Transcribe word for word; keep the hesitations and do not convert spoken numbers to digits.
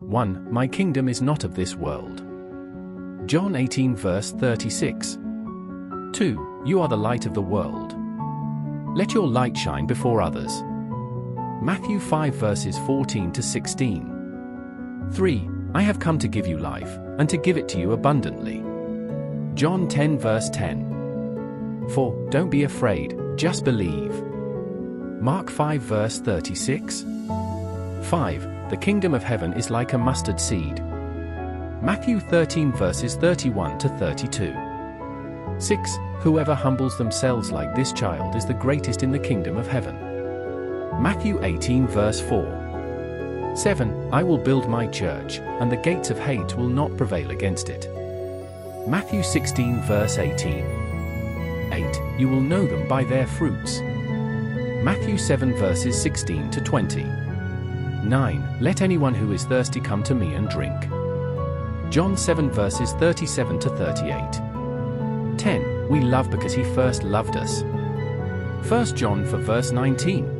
one. My kingdom is not of this world. John eighteen verse thirty-six. two. You are the light of the world. Let your light shine before others. Matthew five verses fourteen to sixteen. three. I have come to give you life, and to give it to you abundantly. John ten verse ten. four. Don't be afraid, just believe. Mark five verse thirty-six. five. The kingdom of heaven is like a mustard seed. Matthew thirteen verses thirty-one to thirty-two. six. Whoever humbles themselves like this child is the greatest in the kingdom of heaven. Matthew eighteen verse four. seven. I will build my church, and the gates of hate will not prevail against it. Matthew sixteen verse eighteen. eight. You will know them by their fruits. Matthew seven verses sixteen to twenty. nine. Let anyone who is thirsty come to me and drink. John seven verses thirty-seven to thirty-eight. ten. We love because he first loved us. First John four verse nineteen.